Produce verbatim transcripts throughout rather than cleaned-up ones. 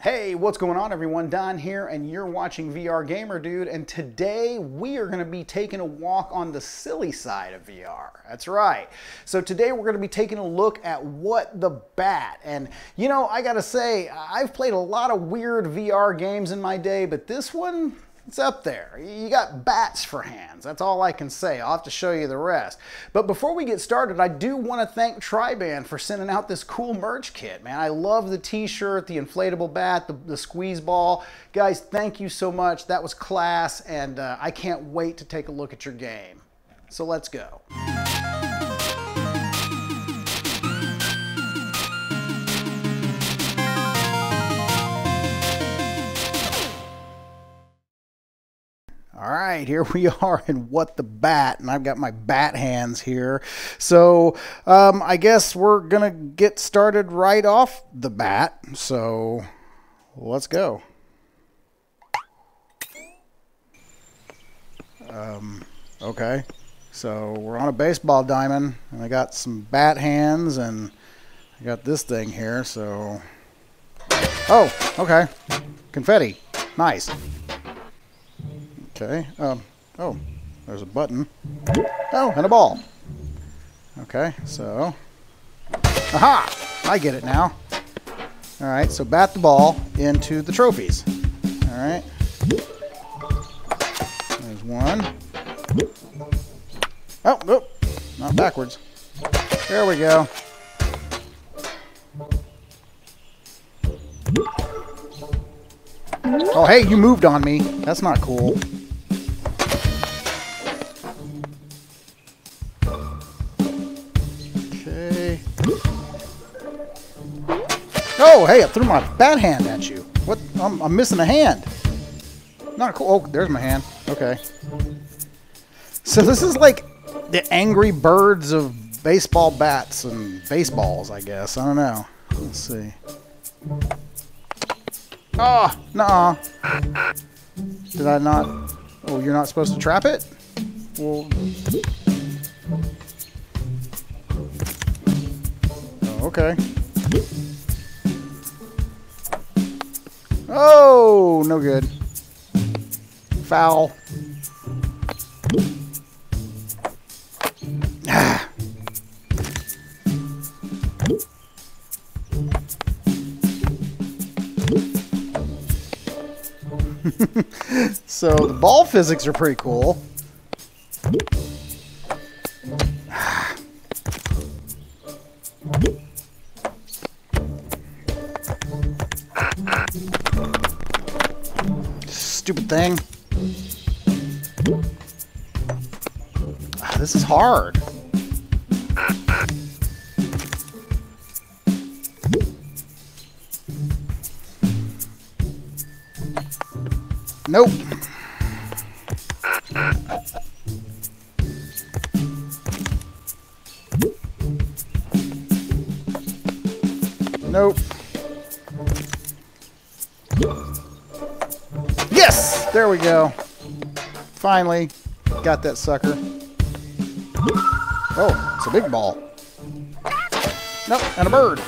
Hey, what's going on everyone? Don here, and you're watching VRgamerDude, and today we are going to be taking a walk on the silly side of V R. That's right. So today we're going to be taking a look at What the Bat. And you know, I gotta say, I've played a lot of weird V R games in my day, but this one, it's up there. You got bats for hands. That's all I can say. I'll have to show you the rest. But before we get started, I do want to thank Triband for sending out this cool merch kit, man. I love the t-shirt, the inflatable bat, the, the squeeze ball. Guys, thank you so much. That was class, and uh, I can't wait to take a look at your game. So let's go. All right, here we are in What the Bat, and I've got my bat hands here. So um, I guess we're going to get started right off the bat. So let's go. Um, okay, so we're on a baseball diamond, and I got some bat hands, and I got this thing here. So, oh, okay, confetti, nice. Okay, um, oh, there's a button. Oh, and a ball. Okay, so, aha, I get it now. All right, so bat the ball into the trophies. All right, there's one. Oh, oh, not backwards. There we go. Oh, hey, you moved on me. That's not cool. Oh, hey, I threw my bat hand at you. What? I'm, I'm missing a hand. Not cool. Oh, there's my hand. Okay. So this is like the Angry Birds of baseball bats and baseballs, I guess. I don't know. Let's see. Oh, nah. Did I not? Oh, you're not supposed to trap it? Well. Oh, okay. Oh, no good. Foul. Ah. So the ball physics are pretty cool. Ah. Stupid thing. Ah, this is hard. Nope. Nope. Yes! There we go. Finally got that sucker. Oh, it's a big ball. Nope, and a bird.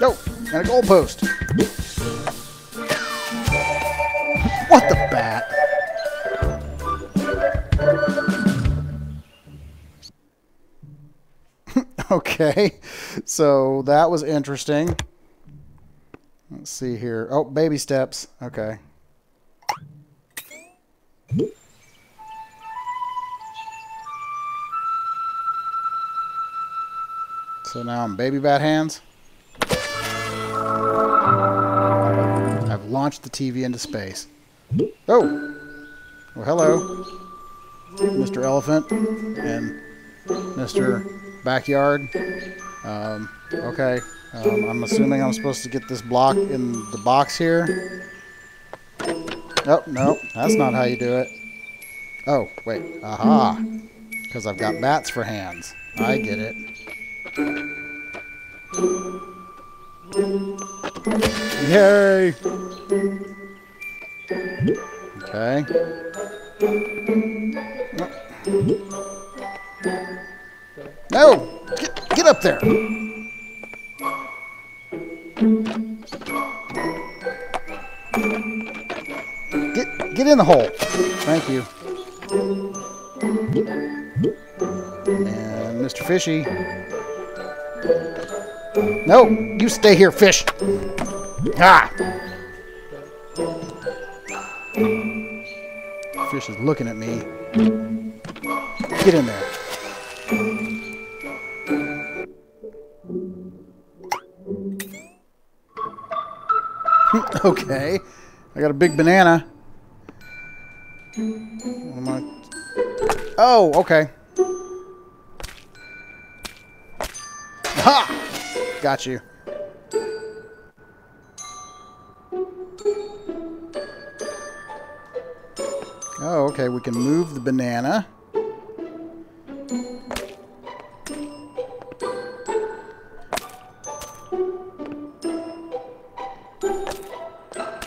Nope, and a goalpost. What the bat? Okay, so that was interesting. Let's see here. Oh, baby steps. Okay. So now I'm baby bat hands. I've launched the T V into space. Oh! Well, hello, Mister Elephant and Mister Backyard. Um, okay. Um, I'm assuming I'm supposed to get this block in the box here. Nope, nope. That's not how you do it. Oh, wait. Aha. Because I've got bats for hands. I get it. Yay! Okay. No! Get, get up there! Get, get in the hole. Thank you. And Mister Fishy. No, you stay here, fish. Ah! Fish is looking at me. Get in there. Okay. I got a big banana. Oh, okay. Ha! Got you. Oh, okay. We can move the banana.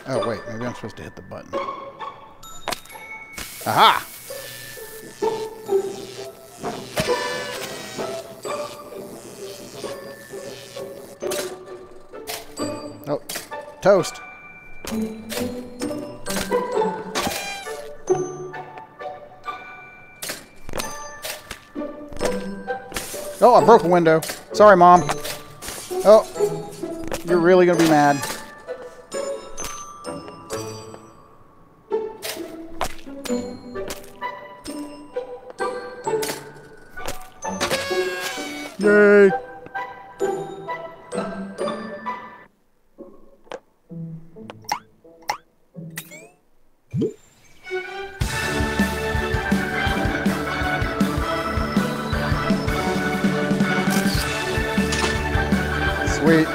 Oh, wait. Maybe I'm supposed to hit the button. Aha! Oh, toast. Oh, I broke a window. Sorry, Mom. Oh, you're really gonna be mad. Yay! Sweet.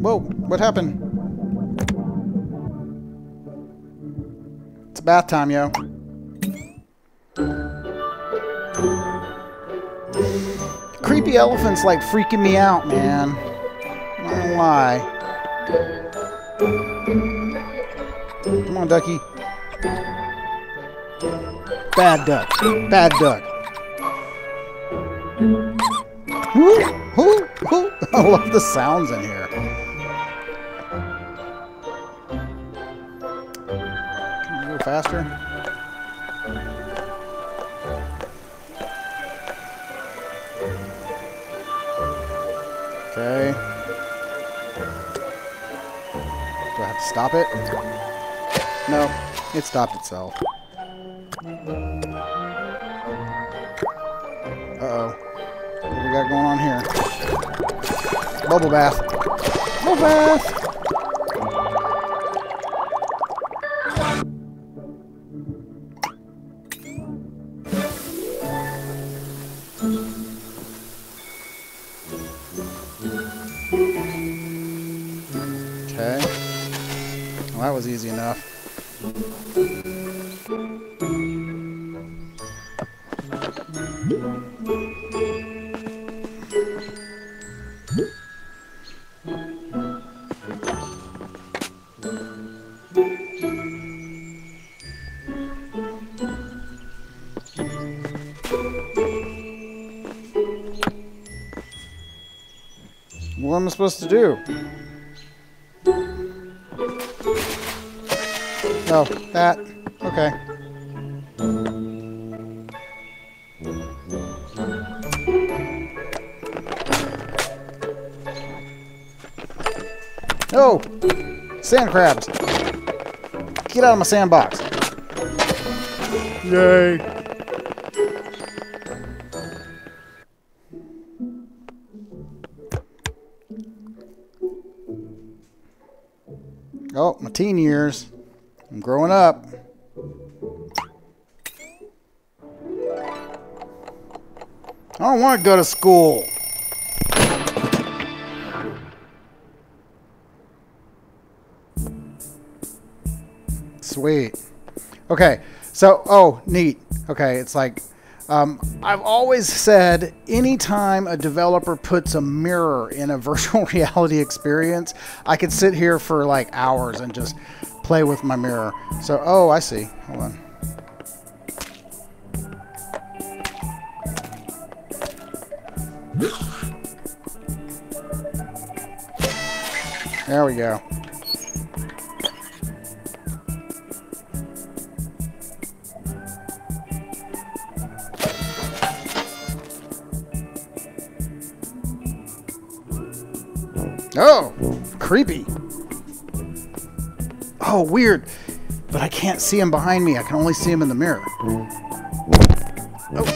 Whoa, what happened? It's bath time, yo. Creepy elephant's like freaking me out, man. I'm not gonna lie. Come on, ducky. Bad duck. Bad duck. Woo, woo, woo. I love the sounds in here. Can we go faster? Okay. Do I have to stop it? No, it stopped itself. Uh-oh. What do we got going on here? Bubble bath. Bubble bath. Okay. Well, that was easy enough. What am I supposed to do? Oh, that. Okay. Oh! Sand crabs! Get out of my sandbox! Yay! Oh, my teen years. I'm growing up. I don't want to go to school. Sweet. Okay, so, oh, neat. Okay, it's like, um, I've always said anytime a developer puts a mirror in a virtual reality experience, I could sit here for like hours and just play with my mirror. So, oh, I see. Hold on. There we go. Oh, creepy. Oh, weird. But I can't see him behind me. I can only see him in the mirror. Oh. Um,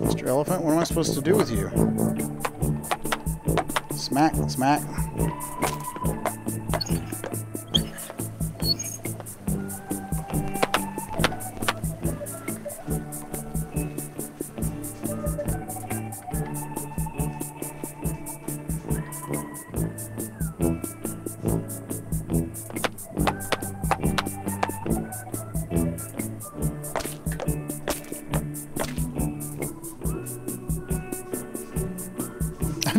Mister Elephant, what am I supposed to do with you? Smack, smack. I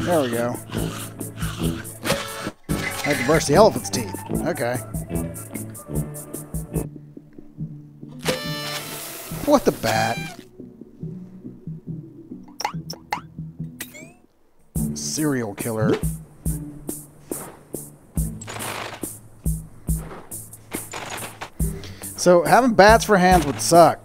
There we go. I had to brush the elephant's teeth. Okay. What the bat? Serial killer. So having bats for hands would suck.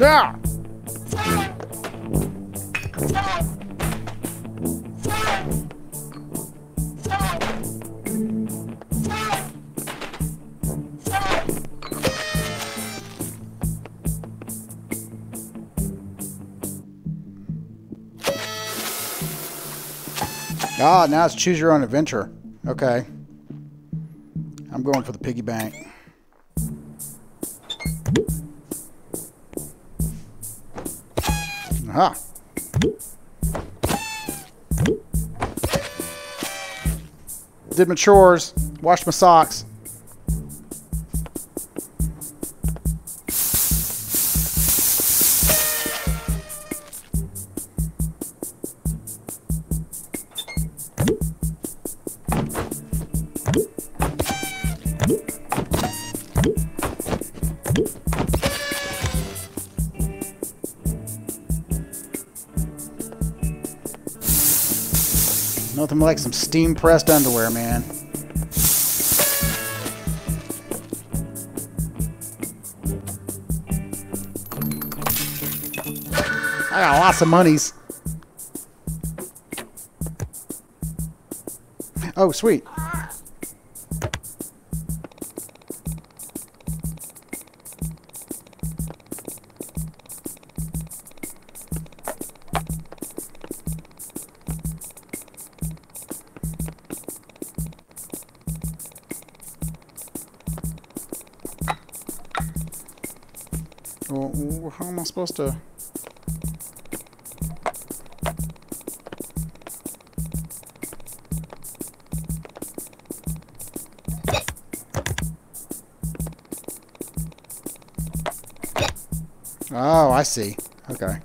Yeah. Ah, now it's choose your own adventure. Okay. I'm going for the piggy bank. Huh. Did my chores, washed my socks. Nothing like some steam-pressed underwear, man. I got lots of monies. Oh, sweet. Well, how am I supposed to... Oh, I see. Okay.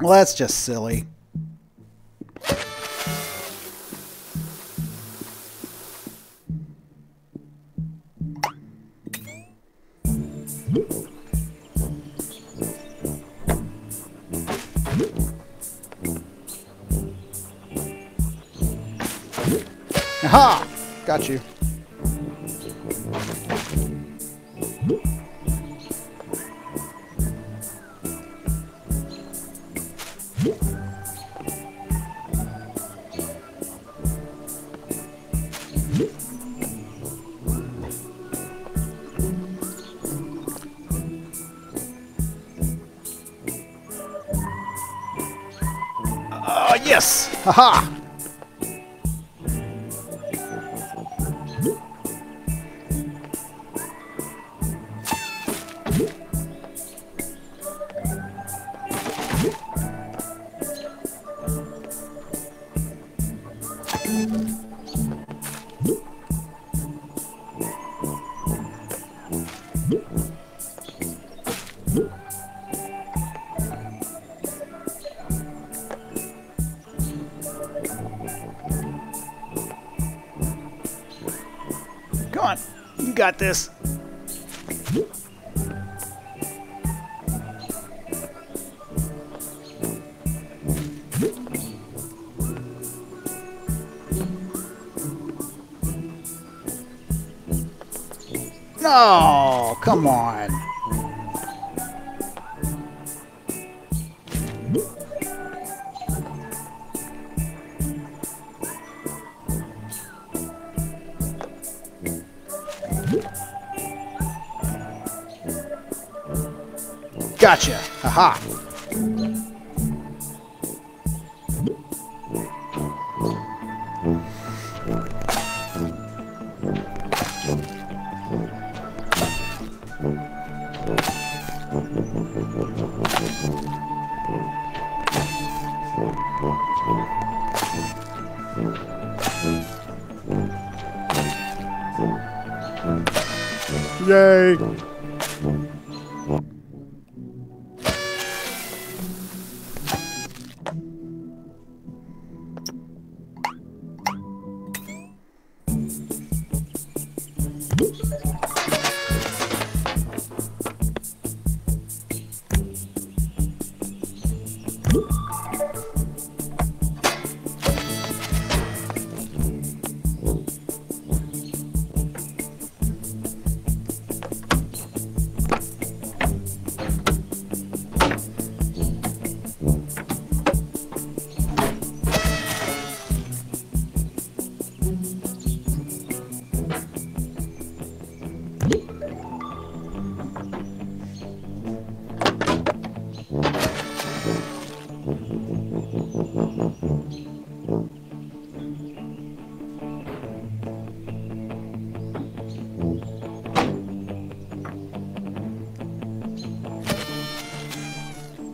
Well, that's just silly. Aha! Got you. Yes! Haha! You got this. No, come on. Gotcha! Aha! Yay!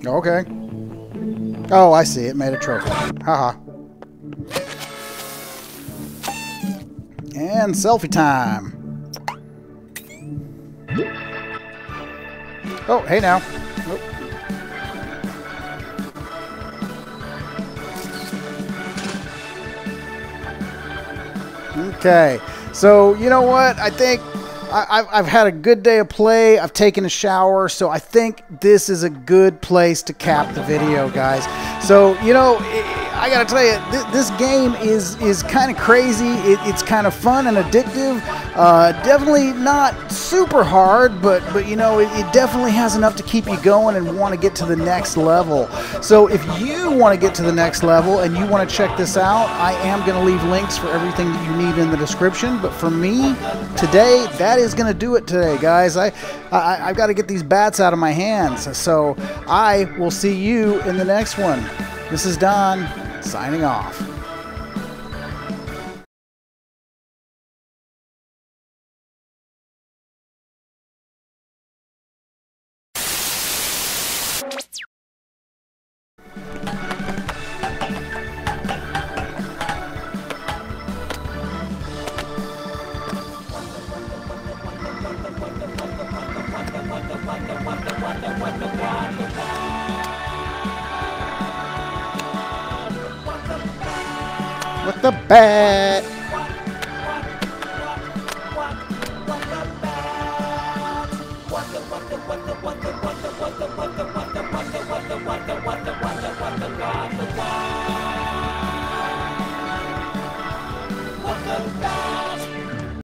Okay. Oh, I see. It made a trophy. Haha. And selfie time. Oh, hey now. Okay, so you know what? I think I, I've had a good day of play. I've taken a shower, so I think this is a good place to cap the video, guys. So, you know, I gotta tell you, th this game is is kind of crazy. It, it's kind of fun and addictive. Uh, definitely not super hard, but but you know, it, it definitely has enough to keep you going and want to get to the next level. So if you want to get to the next level and you want to check this out, I am going to leave links for everything that you need in the description. But for me today, that is going to do it today, guys. I, I I've got to get these bats out of my hands. So I will see you in the next one. This is Don signing off. What the bat? What the bat?